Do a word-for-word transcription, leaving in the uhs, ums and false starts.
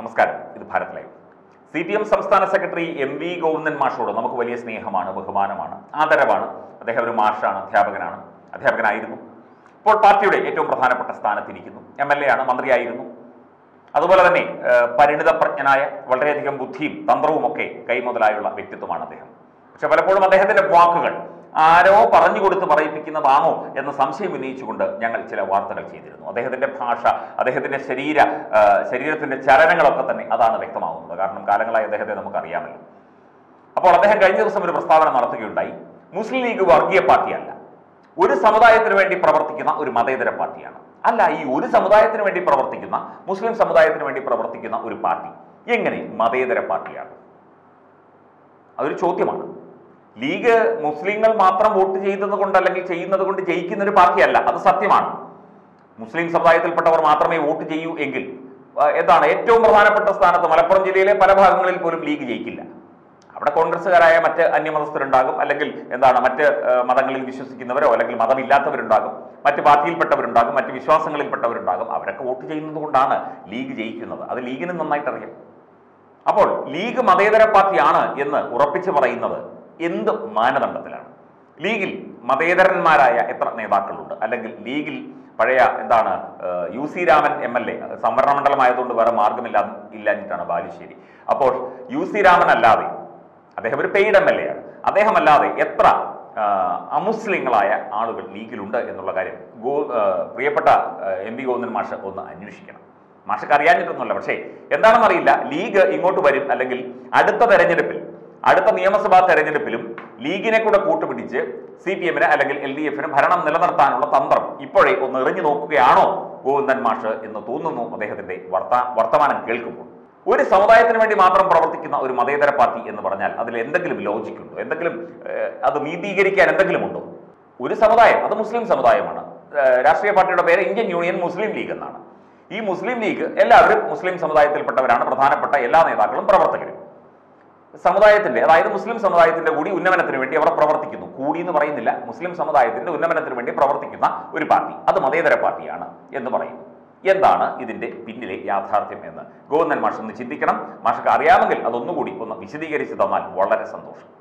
നമസ്കാരം, ഇത് Bharat live. C P M സംസ്ഥാന സെക്രട്ടറി എം വി ഗോവിന്ദൻ മാഷോട് നമുക്ക് വലിയ സ്നേഹമാണ്, ബഹുമാനമാണ്, ആദരവാണ്. അദ്ദേഹം ഒരു മാഷാണ്, അധ്യാപകനാണ്, അധ്യാപകനായിരുന്നു. ഇപ്പോൾ പാർട്ടിയുടെ ഏറ്റവും പ്രധാനപ്പെട്ട സ്ഥാനത്തിരിക്കുന്നു. എം എൽ എ ആണ്, മന്ത്രിയായിരുന്നു. അതുപോലെ തന്നെ പരിണിതപ്രജ്ഞനായ, വളരെയധികം ബുദ്ധിയും തന്ത്രവും ഒക്കെ കൈമുതലായുള്ള വ്യക്തിത്വമാണ് അദ്ദേഹം. പക്ഷെ പലപ്പോഴും അദ്ദേഹത്തിന്റെ വാക്കുകൾ ആരോ പറഞ്ഞു കൊടുത്ത് പറയിപ്പിക്കുന്നതാണോ എന്ന സംശയം ഉന്നയിച്ചുകൊണ്ട് ഞങ്ങൾ ചില വാർത്തകൾ ചെയ്തിരുന്നു. അദ്ദേഹത്തിന്റെ ഭാഷ, അദ്ദേഹത്തിന്റെ ശരീര ശരീരത്തിന്റെ ചലനങ്ങളൊക്കെ തന്നെ അതാണ് വ്യക്തമാവുന്നത്. കാരണം കാലങ്ങളായി അദ്ദേഹത്തെ നമുക്കറിയാമല്ലോ. അപ്പോൾ അദ്ദേഹം കഴിഞ്ഞ ദിവസം ഒരു പ്രസ്താവന നടത്തുകയുണ്ടായി. മുസ്ലിം ലീഗ് വർഗീയ പാർട്ടിയല്ല, ഒരു സമുദായത്തിന് വേണ്ടി പ്രവർത്തിക്കുന്ന ഒരു മതേതര പാർട്ടിയാണ്. അല്ല, ഈ ഒരു സമുദായത്തിന് വേണ്ടി പ്രവർത്തിക്കുന്ന, മുസ്ലിം സമുദായത്തിന് വേണ്ടി പ്രവർത്തിക്കുന്ന ഒരു പാർട്ടി എങ്ങനെ മതേതര പാർട്ടിയാണ്? അതൊരു ചോദ്യമാണ്. ലീഗ് മുസ്ലിങ്ങൾ മാത്രം വോട്ട് ചെയ്തത് കൊണ്ട് അല്ലെങ്കിൽ ചെയ്യുന്നത് കൊണ്ട് ജയിക്കുന്ന ഒരു പാർട്ടിയല്ല, അത് സത്യമാണ്. മുസ്ലിം സമുദായത്തിൽപ്പെട്ടവർ മാത്രമേ വോട്ട് ചെയ്യൂ എങ്കിൽ എന്താണ് ഏറ്റവും പ്രധാനപ്പെട്ട സ്ഥാനത്ത് മലപ്പുറം ജില്ലയിലെ പല ഭാഗങ്ങളിൽ പോലും ലീഗ് ജയിക്കില്ല. അവിടെ കോൺഗ്രസ്സുകാരായ മറ്റ് അന്യമതസ്ഥരുണ്ടാകും, അല്ലെങ്കിൽ എന്താണ് മറ്റ് മതങ്ങളിൽ വിശ്വസിക്കുന്നവരോ അല്ലെങ്കിൽ മതമില്ലാത്തവരുണ്ടാകും, മറ്റ് പാർട്ടിയിൽപ്പെട്ടവരുണ്ടാകും, മറ്റ് വിശ്വാസങ്ങളിൽപ്പെട്ടവരുണ്ടാകും. അവരൊക്കെ വോട്ട് ചെയ്യുന്നത് കൊണ്ടാണ് ലീഗ് ജയിക്കുന്നത്. അത് ലീഗിന് നന്നായിട്ട് അറിയാം. അപ്പോൾ ലീഗ് മതേതര പാർട്ടിയാണ് എന്ന് ഉറപ്പിച്ച് പറയുന്നത് എന്ത് മാനദണ്ഡത്തിലാണ്? ലീഗിൽ മതേതരന്മാരായ എത്ര നേതാക്കളുണ്ട്? അല്ലെങ്കിൽ ലീഗിൽ പഴയ എന്താണ് U C Raman M L A, സംവരണ മണ്ഡലമായതുകൊണ്ട് വേറെ മാർഗമില്ലാ ഇല്ലാഞ്ഞിട്ടാണ് ബാലുശ്ശേരി. അപ്പോൾ യു സി രാമൻ അല്ലാതെ, അദ്ദേഹം ഒരു പെയ്ഡ് എം എൽ എ ആണ്, അദ്ദേഹം അല്ലാതെ എത്ര അമുസ്ലിങ്ങളായ ആളുകൾ ലീഗിലുണ്ട് എന്നുള്ള കാര്യം ഗോ പ്രിയപ്പെട്ട എം വി ഗോവിന്ദൻ മാഷ് ഒന്ന് അന്വേഷിക്കണം. മാഷക്ക് അറിയാഞ്ഞിട്ടൊന്നുമല്ല, പക്ഷേ എന്താണെന്നറിയില്ല. ലീഗ് ഇങ്ങോട്ട് വരും, അല്ലെങ്കിൽ അടുത്ത തെരഞ്ഞെടുപ്പിൽ, അടുത്ത നിയമസഭാ തെരഞ്ഞെടുപ്പിലും ലീഗിനെ കൂടെ കൂട്ടുപിടിച്ച് സി പി എമ്മിന് അല്ലെങ്കിൽ എൽ ഡി എഫിന് ഭരണം നിലനിർത്താനുള്ള തന്ത്രം ഇപ്പോഴേ ഒന്ന് എറിഞ്ഞു നോക്കുകയാണോ ഗോവിന്ദൻ മാഷ് എന്ന് തോന്നുന്നു അദ്ദേഹത്തിന്റെ വർത്താ വർത്തമാനം കേൾക്കുമ്പോൾ. ഒരു സമുദായത്തിന് വേണ്ടി മാത്രം പ്രവർത്തിക്കുന്ന ഒരു മതേതര പാർട്ടി എന്ന് പറഞ്ഞാൽ അതിൽ എന്തെങ്കിലും ലോജിക്കുണ്ടോ? എന്തെങ്കിലും അത് നീതീകരിക്കാൻ എന്തെങ്കിലും ഉണ്ടോ? ഒരു സമുദായം, അത് മുസ്ലിം സമുദായമാണ്. രാഷ്ട്രീയ പാർട്ടിയുടെ പേര് ഇന്ത്യൻ യൂണിയൻ മുസ്ലിം ലീഗ് എന്നാണ്. ഈ മുസ്ലിം ലീഗ് എല്ലാവരും മുസ്ലിം സമുദായത്തിൽപ്പെട്ടവരാണ്, പ്രധാനപ്പെട്ട എല്ലാ നേതാക്കളും പ്രവർത്തകരും. സമുദായത്തിന്റെ, അതായത് മുസ്ലിം സമുദായത്തിന്റെ കൂടി ഉന്നമനത്തിന് വേണ്ടി അവർ പ്രവർത്തിക്കുന്നു. കൂടി എന്ന് പറയുന്നില്ല, മുസ്ലിം സമുദായത്തിന്റെ ഉന്നമനത്തിന് വേണ്ടി പ്രവർത്തിക്കുന്ന ഒരു പാർട്ടി, അത് മതേതര പാർട്ടിയാണ് എന്ന് പറയുന്നു. എന്താണ് ഇതിന്റെ പിന്നിലെ യാഥാർത്ഥ്യം എന്ന് ഗോവിന്ദൻ മാഷ് ഒന്ന് ചിന്തിക്കണം. മാഷക്ക് അറിയാമെങ്കിൽ അതൊന്നുകൂടി ഒന്ന് വിശദീകരിച്ച് തന്നാൽ വളരെ സന്തോഷം.